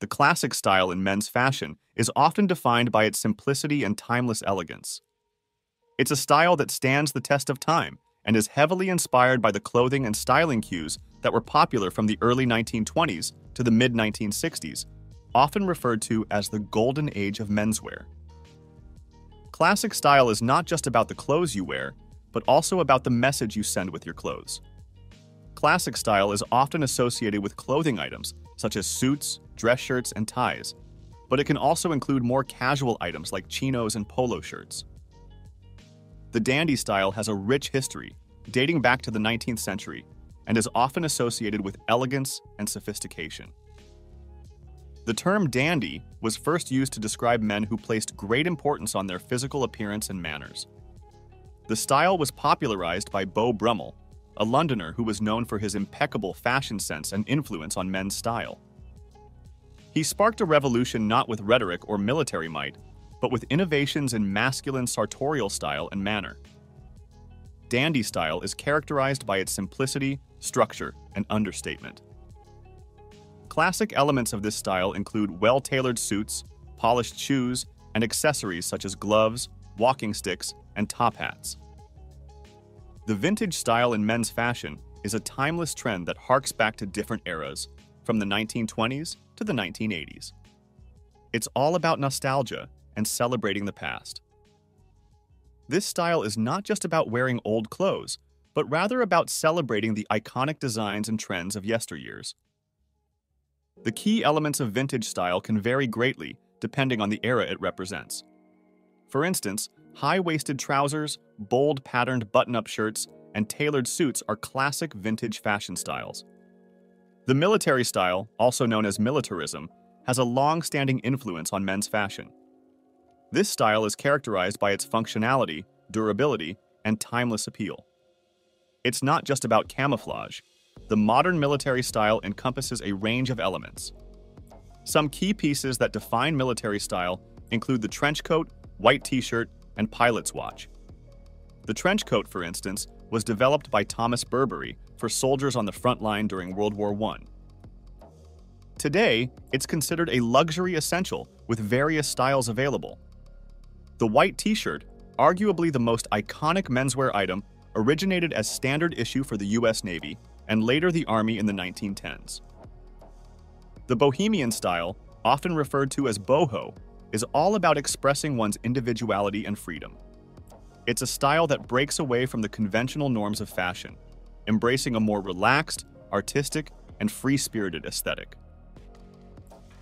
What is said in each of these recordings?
The classic style in men's fashion is often defined by its simplicity and timeless elegance. It's a style that stands the test of time and is heavily inspired by the clothing and styling cues that were popular from the early 1920s to the mid-1960s, often referred to as the golden age of menswear. Classic style is not just about the clothes you wear, but also about the message you send with your clothes. Classic style is often associated with clothing items such as suits, dress shirts, and ties, but it can also include more casual items like chinos and polo shirts. The dandy style has a rich history, dating back to the 19th century, and is often associated with elegance and sophistication. The term dandy was first used to describe men who placed great importance on their physical appearance and manners. The style was popularized by Beau Brummel, a Londoner who was known for his impeccable fashion sense and influence on men's style. He sparked a revolution not with rhetoric or military might, but with innovations in masculine sartorial style and manner. Dandy style is characterized by its simplicity, structure, and understatement. Classic elements of this style include well-tailored suits, polished shoes, and accessories such as gloves, walking sticks, and top hats. The vintage style in men's fashion is a timeless trend that harks back to different eras, from the 1920s to the 1980s. It's all about nostalgia and celebrating the past. This style is not just about wearing old clothes, but rather about celebrating the iconic designs and trends of yesteryears. The key elements of vintage style can vary greatly depending on the era it represents. For instance, high-waisted trousers, bold patterned button-up shirts, and tailored suits are classic vintage fashion styles. The military style, also known as militarism, has a long-standing influence on men's fashion. This style is characterized by its functionality, durability, and timeless appeal. It's not just about camouflage. The modern military style encompasses a range of elements. Some key pieces that define military style include the trench coat, white t-shirt, and pilot's watch. The trench coat, for instance, was developed by Thomas Burberry for soldiers on the front line during World War I. Today, it's considered a luxury essential with various styles available. The white t-shirt, arguably the most iconic menswear item, originated as standard issue for the US Navy and later the Army in the 1910s. The bohemian style, often referred to as boho, is all about expressing one's individuality and freedom. It's a style that breaks away from the conventional norms of fashion, embracing a more relaxed, artistic, and free-spirited aesthetic.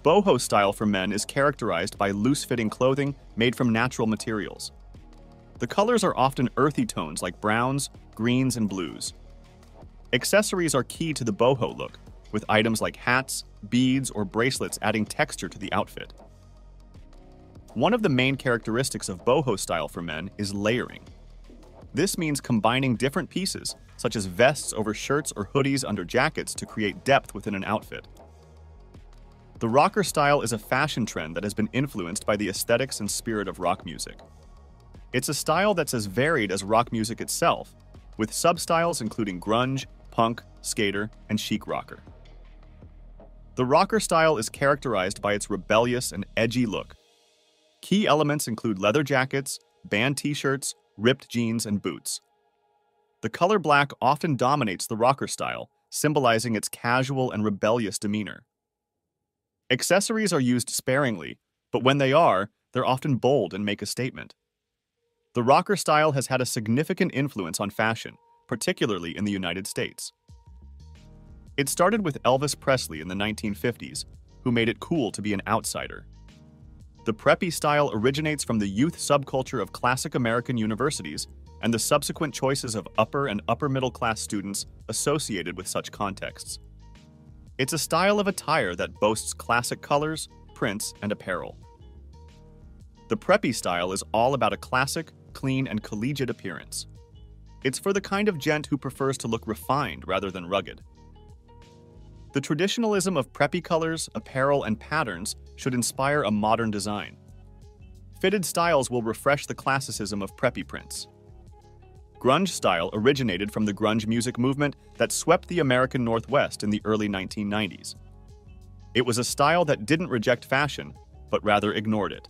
Boho style for men is characterized by loose-fitting clothing made from natural materials. The colors are often earthy tones like browns, greens, and blues. Accessories are key to the boho look, with items like hats, beads, or bracelets adding texture to the outfit. One of the main characteristics of boho style for men is layering. This means combining different pieces, such as vests over shirts or hoodies under jackets, to create depth within an outfit. The rocker style is a fashion trend that has been influenced by the aesthetics and spirit of rock music. It's a style that's as varied as rock music itself, with substyles including grunge, punk, skater, and chic rocker. The rocker style is characterized by its rebellious and edgy look. Key elements include leather jackets, band t-shirts, ripped jeans, and boots. The color black often dominates the rocker style, symbolizing its casual and rebellious demeanor. Accessories are used sparingly, but when they are, they're often bold and make a statement. The rocker style has had a significant influence on fashion, particularly in the United States. It started with Elvis Presley in the 1950s, who made it cool to be an outsider. The preppy style originates from the youth subculture of classic American universities and the subsequent choices of upper and upper-middle-class students associated with such contexts. It's a style of attire that boasts classic colors, prints, and apparel. The preppy style is all about a classic, clean, and collegiate appearance. It's for the kind of gent who prefers to look refined rather than rugged. The traditionalism of preppy colors, apparel, and patterns should inspire a modern design. Fitted styles will refresh the classicism of preppy prints. Grunge style originated from the grunge music movement that swept the American Northwest in the early 1990s. It was a style that didn't reject fashion, but rather ignored it.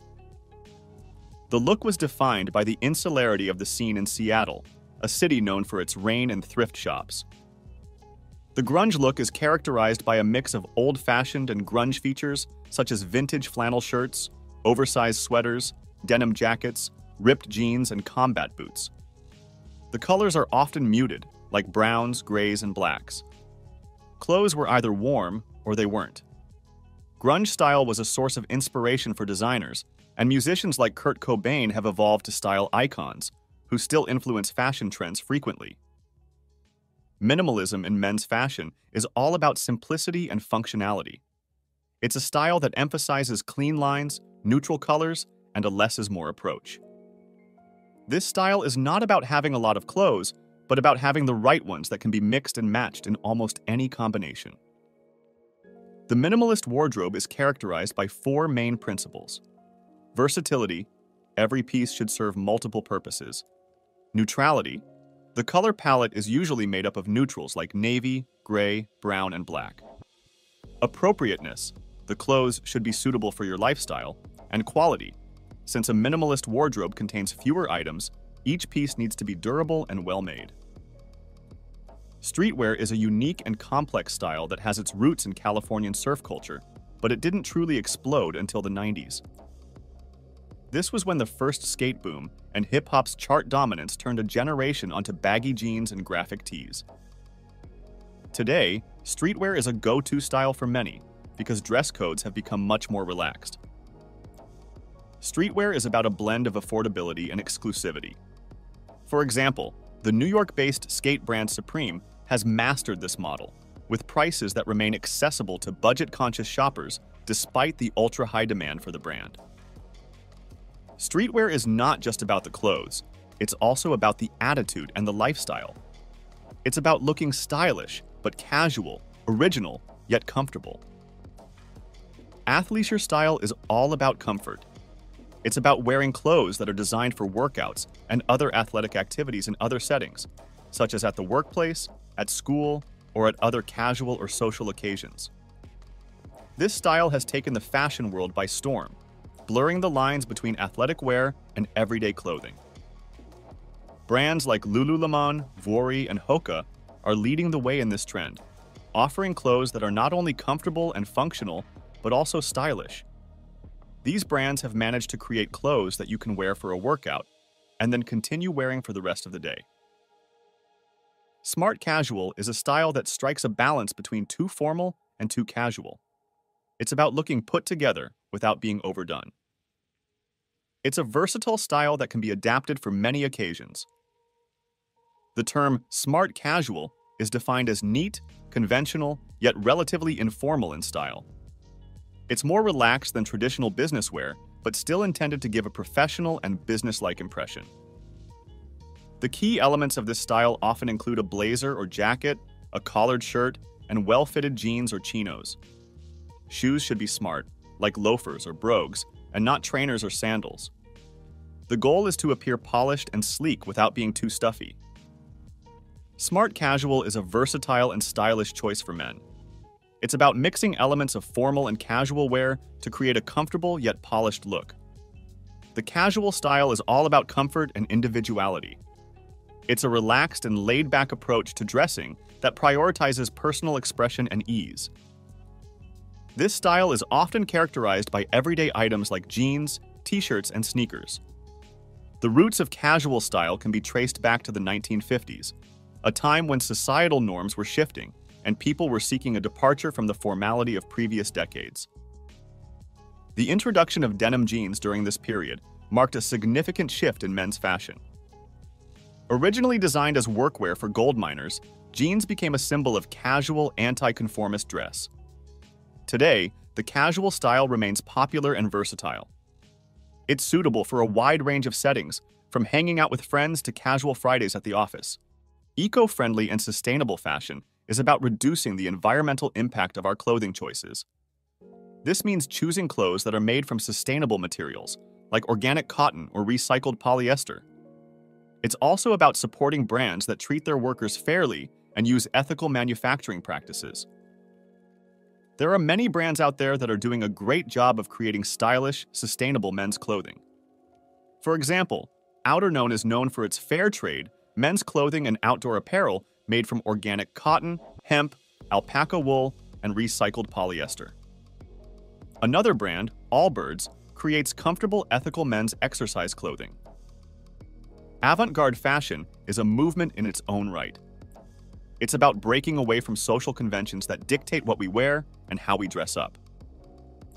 The look was defined by the insularity of the scene in Seattle, a city known for its rain and thrift shops. The grunge look is characterized by a mix of old-fashioned and grunge features such as vintage flannel shirts, oversized sweaters, denim jackets, ripped jeans, and combat boots. The colors are often muted, like browns, grays, and blacks. Clothes were either warm or they weren't. Grunge style was a source of inspiration for designers, and musicians like Kurt Cobain have evolved to style icons, who still influence fashion trends frequently. Minimalism in men's fashion is all about simplicity and functionality. It's a style that emphasizes clean lines, neutral colors, and a less is more approach. This style is not about having a lot of clothes, but about having the right ones that can be mixed and matched in almost any combination. The minimalist wardrobe is characterized by four main principles: versatility, every piece should serve multiple purposes; neutrality, the color palette is usually made up of neutrals like navy, gray, brown, and black; appropriateness, the clothes should be suitable for your lifestyle; and quality, since a minimalist wardrobe contains fewer items, each piece needs to be durable and well-made. Streetwear is a unique and complex style that has its roots in Californian surf culture, but it didn't truly explode until the 90s. This was when the first skate boom and hip-hop's chart dominance turned a generation onto baggy jeans and graphic tees. Today, streetwear is a go-to style for many, because dress codes have become much more relaxed. Streetwear is about a blend of affordability and exclusivity. For example, the New York-based skate brand Supreme has mastered this model, with prices that remain accessible to budget-conscious shoppers despite the ultra-high demand for the brand. Streetwear is not just about the clothes, it's also about the attitude and the lifestyle. It's about looking stylish, but casual, original, yet comfortable. Athleisure style is all about comfort. It's about wearing clothes that are designed for workouts and other athletic activities in other settings, such as at the workplace, at school, or at other casual or social occasions. This style has taken the fashion world by storm, blurring the lines between athletic wear and everyday clothing. Brands like Lululemon, Vuori, and Hoka are leading the way in this trend, offering clothes that are not only comfortable and functional, but also stylish. These brands have managed to create clothes that you can wear for a workout and then continue wearing for the rest of the day. Smart casual is a style that strikes a balance between too formal and too casual. It's about looking put together without being overdone. It's a versatile style that can be adapted for many occasions. The term smart casual is defined as neat, conventional, yet relatively informal in style. It's more relaxed than traditional business wear, but still intended to give a professional and business-like impression. The key elements of this style often include a blazer or jacket, a collared shirt, and well-fitted jeans or chinos. Shoes should be smart, like loafers or brogues, and not trainers or sandals. The goal is to appear polished and sleek without being too stuffy. Smart casual is a versatile and stylish choice for men. It's about mixing elements of formal and casual wear to create a comfortable yet polished look. The casual style is all about comfort and individuality. It's a relaxed and laid-back approach to dressing that prioritizes personal expression and ease. This style is often characterized by everyday items like jeans, t-shirts, and sneakers. The roots of casual style can be traced back to the 1950s, a time when societal norms were shifting and people were seeking a departure from the formality of previous decades. The introduction of denim jeans during this period marked a significant shift in men's fashion. Originally designed as workwear for gold miners, jeans became a symbol of casual, anti-conformist dress. Today, the casual style remains popular and versatile. It's suitable for a wide range of settings, from hanging out with friends to casual Fridays at the office. Eco-friendly and sustainable fashion is about reducing the environmental impact of our clothing choices. This means choosing clothes that are made from sustainable materials, like organic cotton or recycled polyester. It's also about supporting brands that treat their workers fairly and use ethical manufacturing practices. There are many brands out there that are doing a great job of creating stylish, sustainable men's clothing. For example, Outerknown is known for its fair trade, men's clothing and outdoor apparel made from organic cotton, hemp, alpaca wool, and recycled polyester. Another brand, Allbirds, creates comfortable, ethical men's exercise clothing. Avant-garde fashion is a movement in its own right. It's about breaking away from social conventions that dictate what we wear and how we dress up.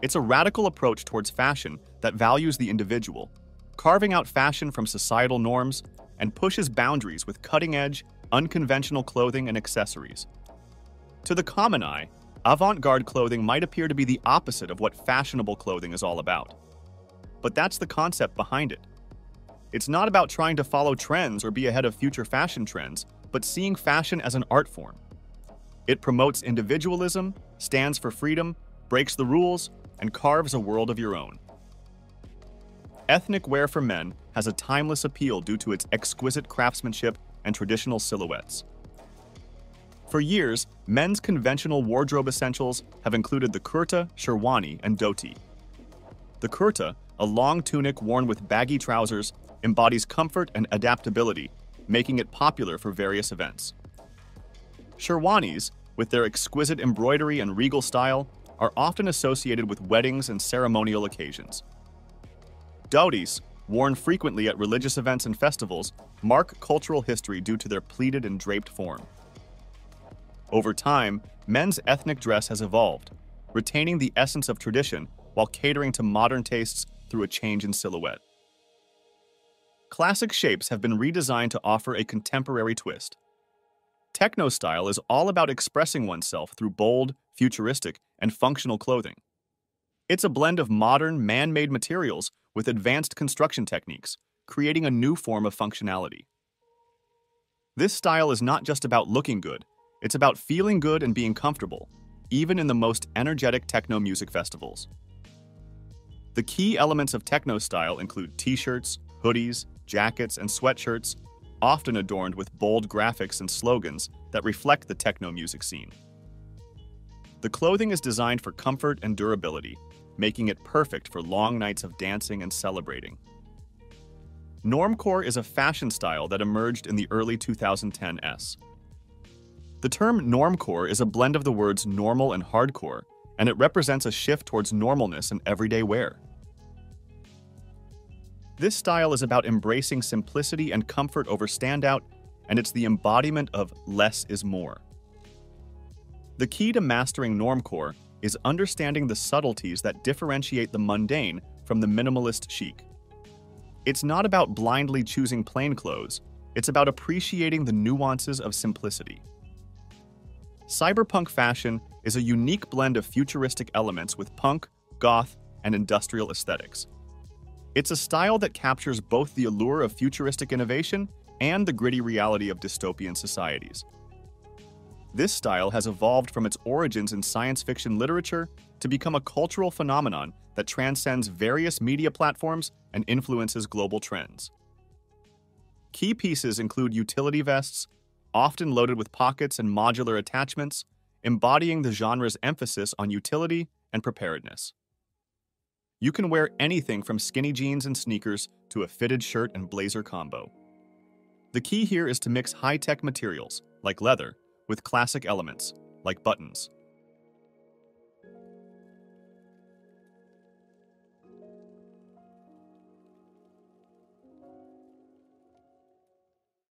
It's a radical approach towards fashion that values the individual, carving out fashion from societal norms, and pushes boundaries with cutting-edge, unconventional clothing and accessories. To the common eye, avant-garde clothing might appear to be the opposite of what fashionable clothing is all about. But that's the concept behind it. It's not about trying to follow trends or be ahead of future fashion trends, but seeing fashion as an art form. It promotes individualism, stands for freedom, breaks the rules, and carves a world of your own. Ethnic wear for men has a timeless appeal due to its exquisite craftsmanship and traditional silhouettes. For years, men's conventional wardrobe essentials have included the kurta, sherwani, and dhoti. The kurta, a long tunic worn with baggy trousers, embodies comfort and adaptability, making it popular for various events. Sherwanis, with their exquisite embroidery and regal style, are often associated with weddings and ceremonial occasions. Dhotis, worn frequently at religious events and festivals, mark cultural history due to their pleated and draped form. Over time, men's ethnic dress has evolved, retaining the essence of tradition while catering to modern tastes through a change in silhouette. Classic shapes have been redesigned to offer a contemporary twist. Techno style is all about expressing oneself through bold, futuristic, and functional clothing. It's a blend of modern, man-made materials with advanced construction techniques, creating a new form of functionality. This style is not just about looking good, it's about feeling good and being comfortable, even in the most energetic techno music festivals. The key elements of techno style include t-shirts, hoodies, jackets, and sweatshirts, often adorned with bold graphics and slogans that reflect the techno music scene. The clothing is designed for comfort and durability, making it perfect for long nights of dancing and celebrating. Normcore is a fashion style that emerged in the early 2010s. The term normcore is a blend of the words normal and hardcore, and it represents a shift towards normalness in everyday wear. This style is about embracing simplicity and comfort over standout, and it's the embodiment of less is more. The key to mastering normcore is understanding the subtleties that differentiate the mundane from the minimalist chic. It's not about blindly choosing plain clothes, it's about appreciating the nuances of simplicity. Cyberpunk fashion is a unique blend of futuristic elements with punk, goth, and industrial aesthetics. It's a style that captures both the allure of futuristic innovation and the gritty reality of dystopian societies. This style has evolved from its origins in science fiction literature to become a cultural phenomenon that transcends various media platforms and influences global trends. Key pieces include utility vests, often loaded with pockets and modular attachments, embodying the genre's emphasis on utility and preparedness. You can wear anything from skinny jeans and sneakers to a fitted shirt and blazer combo. The key here is to mix high-tech materials, like leather, with classic elements, like buttons.